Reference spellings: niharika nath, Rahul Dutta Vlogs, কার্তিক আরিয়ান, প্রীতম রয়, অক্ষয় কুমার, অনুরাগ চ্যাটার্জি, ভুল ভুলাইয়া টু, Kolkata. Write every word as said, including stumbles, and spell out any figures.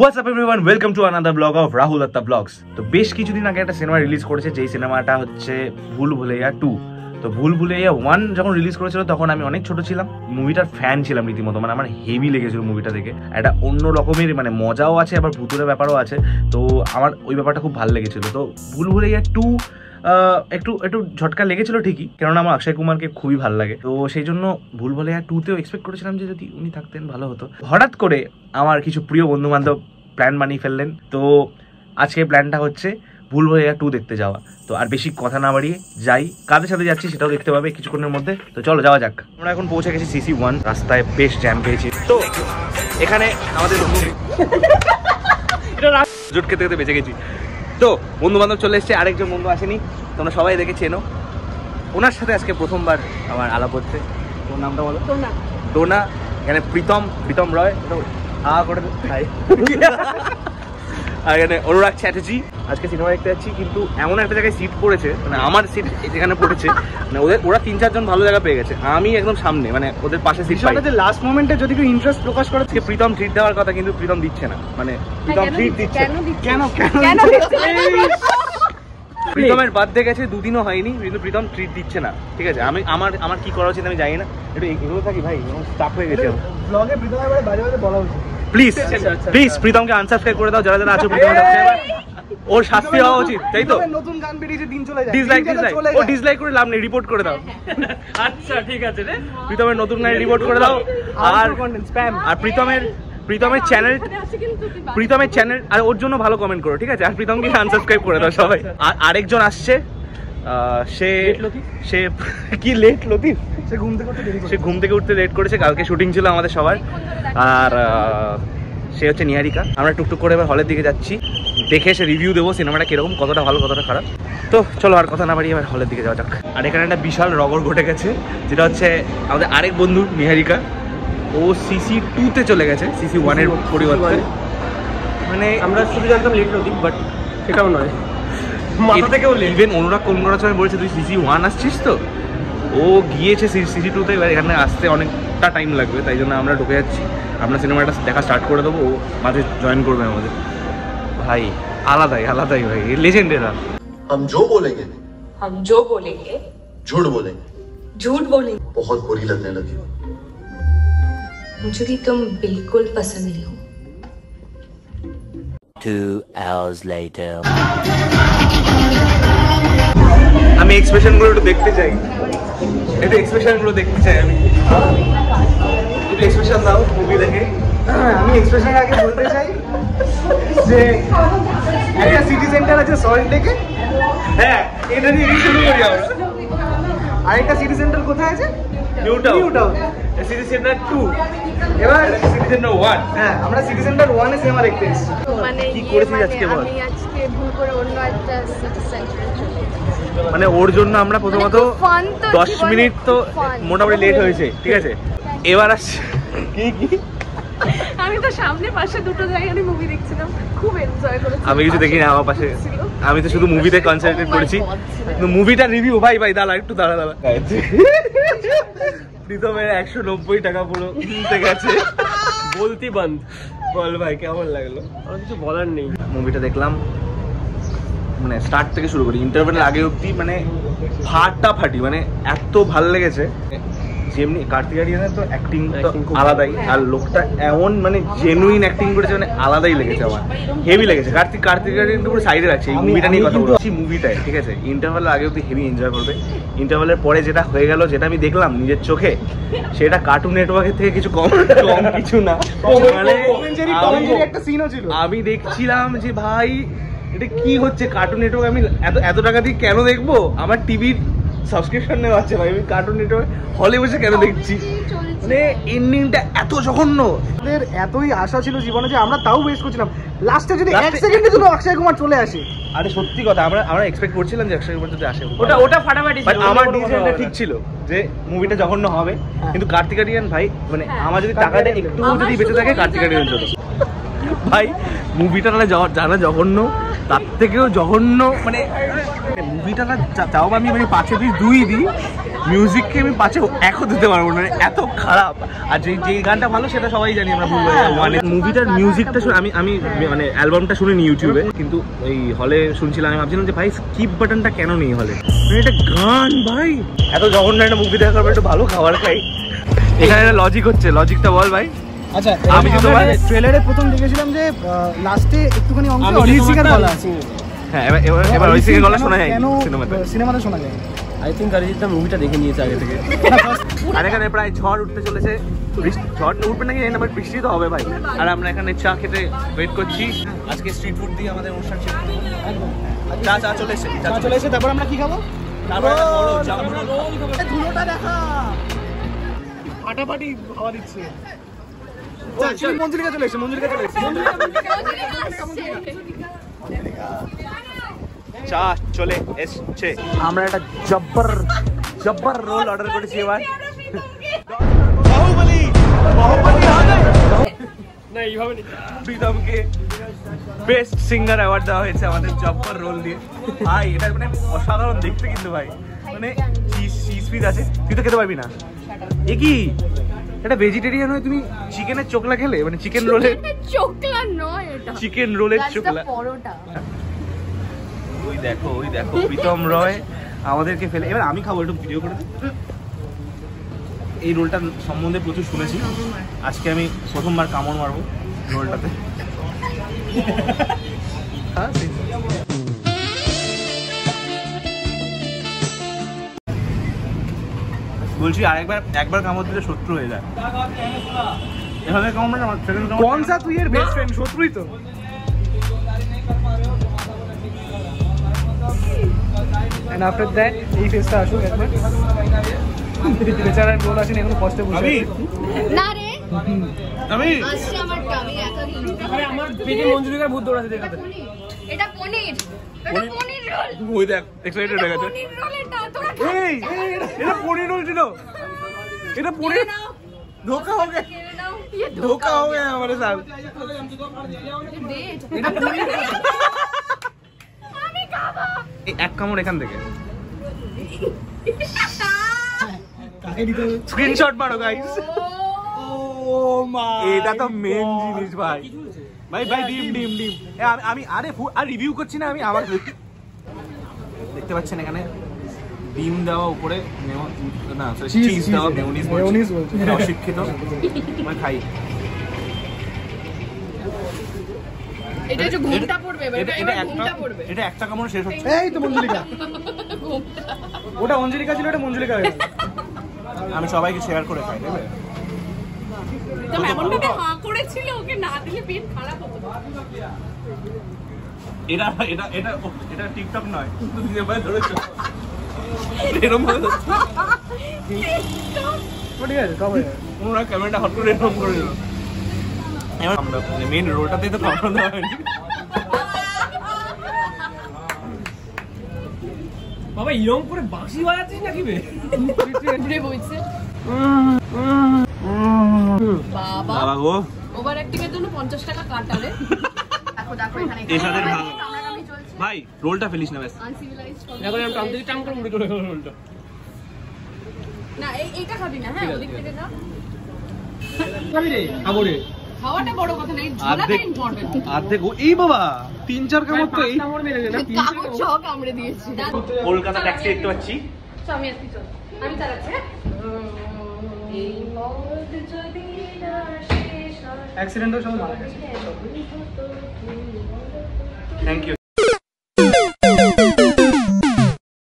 What's up everyone? Welcome to another vlog of Rahul Dutta Vlogs. তো বেশ কিছুদিন আগে একটা সিনেমা রিলিজ করেছে, যেই সিনেমাটা হচ্ছে ভুল ভুলাইয়া টু। তো ভুল ভুলাইয়া ওয়ান যখন রিলিজ করেছিল তখন আমি অনেক ছোট ছিলাম, মুভিটার ফ্যান ছিলাম রীতিমতো, মানে আমার হেভি লেগেছিল মুভিটা দেখে। একটা অন্য রকমের মানে মজাও আছে, আবার ভুতুরের ব্যাপারও আছে, তো আমার ওই ব্যাপারটা খুব ভালো লেগেছিল। তো ভুল ভুলাইয়া টু একটু একটু ঝটকা লেগেছিল ঠিকই, কারণ আমার অক্ষয় কুমারকে খুবই ভালো লাগে। তো সেই জন্য ভুল ভুলাইয়া টুতেও এক্সপেক্ট করেছিলাম যে যদি উনি থাকতেন ভালো হতো। হঠাৎ করে আমার কিছু প্রিয় বন্ধুবান্ধব প্ল্যান বানিয়ে ফেললেন। তো আজকে প্ল্যানটা হচ্ছে ভুল ভুলাইয়া টু দেখতে যাওয়া। তো আর বেশি কথা না বাড়িয়ে যাই, কাদের সাথে যাচ্ছি সেটাও দেখতে পাবে কিছুক্ষণের মধ্যে। তো চলো যাওয়া যাক। আমরা এখন পৌঁছে গেছি সিসি ওয়ান, রাস্তায় বেশ জ্যাম পেয়েছি। তো এখানে আমাদের জুট খেতে খেতে বেঁচে গেছি। তো বন্ধু বান্ধব চলে এসছে, আরেকজন বন্ধু আসেনি, তোমরা সবাই দেখে চেনো। ওনার সাথে আজকে প্রথমবার আমার আলাপ হচ্ছে। ওর নামটা বলো। ডোনা। এখানে প্রীতম প্রীতম রয় আ করে খাই। আর এখানে অনুরাগ চ্যাটার্জি। আজকে সিনেমা দেখতে যাচ্ছি, কিন্তু এমন একটা জায়গায় সিট পড়েছে, মানে আমার সিট যেখানে পড়েছে, মানে ওদের ওরা তিন চারজন ভালো জায়গা পেয়ে গেছে, আমি একদম সামনে, মানে ওদের পাশে সিট পাই। ওদের লাস্ট মোমেন্টে যদি কেউ ইন্টারেস্ট প্রকাশ করে, আজকে প্রীতম ট্রিট দেওয়ার কথা, কিন্তু প্রীতম দিচ্ছে না। মানে প্রীতম ট্রিট দিচ্ছে কেন কেন কেন প্রীতমের বার্থডে গেছে, দুদিনও হয়নি, কিন্তু প্রীতম ট্রিট দিচ্ছে না। ঠিক আছে, আমি আমার আমার কি করা উচিত আমি জানি না, একটু এগুলো থাকি ভাই, স্টাফ হয়ে গেছে। ব্লগে প্রীতমের বারে বারে বারে বলা উচিত প্লিজ প্লিজ প্রীতমকে আনসাবস্ক্রাইব করে দাও যারা যারা আছো। প্রীতম ওর শাস্তি হওয়া উচিত, তাই তো? নতুন গান বেরিয়েছে, দিন চলে যায়, ডিসলাইক ডিসলাইক ও ডিসলাইক করে লাভ নেই, রিপোর্ট করে দাও। আচ্ছা ঠিক আছে রে, প্রীতমের নতুন গান রিপোর্ট করে দাও। আর স্প্যাম আর প্রীতমের প্রীতমের চ্যানেল প্রীতমের চ্যানেল আর ওর জন্য ভালো কমেন্ট করো, ঠিক আছে? আর প্রীতমকে আনসাবস্ক্রাইব করে দাও সবাই। আর আরেকজন আসছে, সে সে কি লেট লতিফ, সে ঘুম থেকে উঠতে দেরি করে, সে ঘুম থেকে উঠতে লেট করেছে, কালকে শুটিং ছিল আমাদের সবার। আর সে হচ্ছে নিহারিকা। আমরা টুকটুক করে এবার হলের দিকে যাচ্ছি, দেখে সে রিভিউ দেবো সিনেমাটা কিরকম, কতটা ভালো কতটা খারাপ। তো চলো আর কথা না বাড়িয়ে এবার হলের দিকে যাওয়া যাক। আর এখানে একটা বিশাল রগর ঘটে গেছে, যেটা হচ্ছে আমাদের আরেক বন্ধু নিহারিকা, ও সিসি টুতে চলে গেছে সিসি ওয়ানের পরিবর্তে। মানে আমরা শুধু জানতাম লেট লতিফ, বাট সেটাও নয়, মাথা থেকেও লিখবেন। অনুরাগ কলকাতার সময় বলেছে তুই সিসি ওয়ান আসছিস, তো ও গিয়েছে সিসি টুতে, এবার এখানে আসতে অনেকটা টাইম লাগবে, তাই জন্য আমরা ঢুকে যাচ্ছি। আমরা সিনেমাটা দেখা স্টার্ট করে দেবো, ও মাঝে জয়েন করবে আমাদের। ভাই আলাদাই আলাদাই ভাই, লেজেন্ডেরা। हम जो बोलेंगे हम जो बोलेंगे झूठ बोलेंगे झूठ बोलेंगे बहुत बुरी लगने लगी हो मुझे भी, तुम बिल्कुल पसंद नहीं हो। two hours later আমি এক্সপ্রেশন গুলো একটু দেখতে চাই, একটু এক্সপ্রেশন গুলো দেখতে চাই আমি, একটু এক্সপ্রেশন দাও মুভি দেখে। আমি এক্সপ্রেশন আগে বলতে চাই যে একটা সিটি সেন্টার আছে সল্ট লেকে, হ্যাঁ এটা নিয়ে রিভিউ করি আমরা। আরেকটা সিটি সেন্টার কোথায় আছে? New Town. New Town City Centre two, এবার সিটি সেন্টার ওয়ান। হ্যাঁ আমরা সিটি সেন্টার ওয়ান এ সিনেমা দেখতে এসেছি। মানে কি করেছিস আজকে বল? আমি আজকে ভুল করে অন্য একটা সিটি সেন্টারে চলে গেছি। মানে ওর জন্য আমরা প্রথমত দশ মিনিট তো মোটামুটি লেট হয়েছে, ঠিক আছে? এবার আসছে কি কি আমি তো সামনে পাশে দুটো জায়গায় মুভি দেখছিলাম, খুব এনজয় করেছি। আমি কিছু দেখিনি আমার পাশে, আমি তো শুধু মুভিতে কনসেন্ট্রেট করেছি। মুভিটা রিভিউ ভাই ভাই দাঁড়া একটু দাঁড়া দাঁড়া প্রীতমের একশো নব্বই টাকা পুরো কিনতে গেছে, বলতি বন্ধ। বল ভাই কেমন লাগলো? আমার কিছু বলার নেই। মুভিটা দেখলাম, মানে স্টার্ট থেকে শুরু করি ইন্টারভেলের আগে অবধি, মানে ফাটা ফাটি, মানে এত ভালো লেগেছে। যেমনি কার্তিক আরিয়ানের তো অ্যাক্টিং আলাদাই, আর লোকটা এমন মানে জেনুইন অ্যাক্টিং করেছে, মানে আলাদাই লেগেছে, আমার হেভি লেগেছে। কার্তিক কার্তিক আরিয়ান পুরো সাইডে রাখছে এই মুভিটা নিয়ে কথা বলছি। মুভিটায় ঠিক আছে ইন্টারভেলের আগে অবধি হেভি এনজয় করবে, ইন্টারভেলের পরে যেটা হয়ে গেল, যেটা আমি দেখলাম নিজের চোখে, সেটা কার্টুন নেটওয়ার্কের থেকে কিছু কম কম কিছু না। আমি দেখছিলাম যে ভাই এটা কি হচ্ছে, কার্টুন নেটওয়ার্ক আমি এত এত টাকা দিয়ে কেন দেখবো? আমার টিভির সাবস্ক্রিপশন নেওয়া আছে ভাই, আমি কার্টুন নেটওয়ার্ক হলে বসে কেন দেখছি? মানে এন্ডিংটা এত জঘন্য। আমাদের এতই আশা ছিল জীবনে যে আমরা তাও ওয়েট করছিলাম, লাস্টে যদি এক সেকেন্ডে যদি অক্ষয় কুমার চলে আসে। আরে সত্যি কথা, আমরা আমরা এক্সপেক্ট করছিলাম যে অক্ষয় কুমার যদি আসে, ওটা ওটা ফাটাফাটি ছিল, আমার ডিসিশনটা ঠিক ছিল যে মুভিটা জঘন্য হবে। কিন্তু কার্তিক আরিয়ান ভাই, মানে আমার যদি টাকাটা একটু যদি বেঁচে থাকে কার্তিক আরিয়ান চলে ভাই। মুভিটা না জানা জঘন্য, তার থেকেও জঘন্য, মানে মুভিটা না চাও আমি মানে পাঁচে দিই দুই দিই, মিউজিক কে আমি পাঁচে এক দিতে পারবো না, এত খারাপ। আর যে যে গানটা ভালো সেটা সবাই জানি আমরা, ভুল ভুলাইয়া ওয়ান। মুভিটার মিউজিকটা আমি আমি মানে অ্যালবামটা শুনিনি ইউটিউবে, কিন্তু এই হলে শুনছিলাম। আমি ভাবছিলাম যে ভাই স্কিপ বাটনটা কেন নেই হলে, এটা গান ভাই এত জঘন্য একটা মুভি দেখার পর একটু ভালো খাবার খাই। এখানে একটা লজিক হচ্ছে, লজিকটা বল ভাই। আচ্ছা আমি যে তোমার ট্রেলারে প্রথম দেখেছিলাম যে লাস্টে একটুখানি অংশ অরিজিনাল বলা আছে, হ্যাঁ এবার এবার অরিজিনাল গলা শোনা যায় সিনেমাতে, সিনেমাতে শোনা যায়। আই থিংক অরিজিনাল মুভিটা দেখে নিয়েছে আগে থেকে। আর এখানে প্রায় ঝড় উঠতে চলেছে, ঝড় উঠবে নাকি জানি না, বাট বৃষ্টি তো হবে ভাই। আর আমরা এখানে চা খেতে ওয়েট করছি। আজকে স্ট্রিট ফুড দিয়ে আমাদের অনুষ্ঠান ছিল, একদম চা চা চলে এসেছে, চা চলে এসেছে। তারপর আমরা কি খাবো? তারপর বড় চা, আমরা রোল খাবো। ধুলোটা দেখা ফাটাফাটি আওয়াজ দিচ্ছে। মঞ্জুলিকা চলে এসেছে, মঞ্জুলিকা চলে চা চলে এসছে। আমরা একটা জব্বর জব্বর রোল অর্ডার করেছি এবার। বাহুবলী বাহুবলী না, এইভাবে প্রীতমকে বেস্ট সিঙ্গার অ্যাওয়ার্ড দেওয়া হয়েছে আমাদের জব্বর রোল দিয়ে। ভাই এটা মানে অসাধারণ দেখতে কিন্তু ভাই, মানে চিজ চিজ পিস আছে, তুই তো খেতে পারবি না। এ কি এটা ভেজিটেরিয়ান হয়? তুমি চিকেনের চোকলা খেলে, মানে চিকেন রোলে চোকলা নয় এটা, চিকেন রোলের চোকলা পরোটা। ওই দেখো ওই দেখো প্রীতম রয় আমাদেরকে ফেলে। এবার আমি খাবো, একটু ভিডিও করে। এই রোলটার সম্বন্ধে প্রচুর শুনেছি, আজকে আমি প্রথমবার কামড় মারবো রোলটাতে। বলছি আরেকবার একবার কামড় দিলে শত্রু হয়ে যায়, এভাবে কামড় না। কোন সা তুই এর বেস্ট ফ্রেন্ড, শত্রুই তো। And after that, এই ফেসটা আসুক একবার। বেচারার বল আসেনি, এখনো কষ্টে বসে আছে। না রে আমি আসছে আমার কামি একা গিয়ে। আরে আমার পেটে মঞ্জুরিকার ভূত দৌড়াতে দেখাতে। এটা পনির, এটা পনির রোল। ওই দেখ এক্সাইটেড হয়ে গেছে। পনির রোল এটা তোরা এই এটা পনির রোল ছিল, এটা পনির ধোঁকা হয়ে গেছে, ये धोखा हो गया हमारे साथ। এটা পনির আমি খাবো। এক কামড় এখান থেকে। কাকে দিতে হবে? স্ক্রিনশট মারো গাইস। ও মা এটা তো মেন জিনিস ভাই। ভাই ভাই ডিম ডিম ডিম। আমি আরে আর রিভিউ করছি না আমি, আমার দেখতে পাচ্ছেন এখানে ডিম দেওয়া, উপরে না চিজ দেওয়া, মেয়োনিজ মেয়োনিজ বলছি অশিক্ষিত মানে খাই। এটা যে ঘুমটা পড়বে, এটা এটা ঘুমটা পড়বে, এটা একটা কামড় শেষ হচ্ছে। এই তো মঞ্জুলিকা ঘুমটা, ওটা মঞ্জুলিকা ছিল, এটা মঞ্জুলিকা হয়ে গেল। আমি সবাইকে শেয়ার করে খাই দেবে। তুমি এমনটা হাঁ করেছিল, ওকে না দিলে পেট খারাপ হতো। এটা এটা এটা এটা টিকটক নয়, তুমি যেভাবে ধরেছো এরকম হলো। ঠিক আছে কবে ওরা ক্যামেরাটা হট করে এরকম করে দিল। আমরা মেইন রোডটাতেই তো কামড় দেওয়া হয়নি বাবা। ইয়ং করে বাঁশি বাজাচ্ছিস নাকি বে? রে বইছে বাবা বাবা গো। ওভার অ্যাক্টিংয়ের জন্য পঞ্চাশ টাকা কাটা রে। দেখো দেখো এখানে এখানে ভাই রোলটা ফেলিস না ব্যাস। আনসিভিলাইজড এখন আমি টান দিই, টান করে মুড়ি করে রোলটা না। এই এইটা খাবি না, হ্যাঁ ওদিক থেকে না খাবি রে। আগরে খাওয়াটা বড় কথা না, এই ঝোলাটা ইম্পর্টেন্ট। আর দেখো এই বাবা তিন চার কামড় তো এই কামড় মেরে না, তিন চার কামড় কামড়ে দিয়েছি। কলকাতা ট্যাক্সি দেখতে পাচ্ছি, চল আমি আসছি, চল আমি চালাচ্ছি। এই মদ যদি না শেষ হয়, অ্যাক্সিডেন্ট হয়ে সব মারা গেছে। Thank you.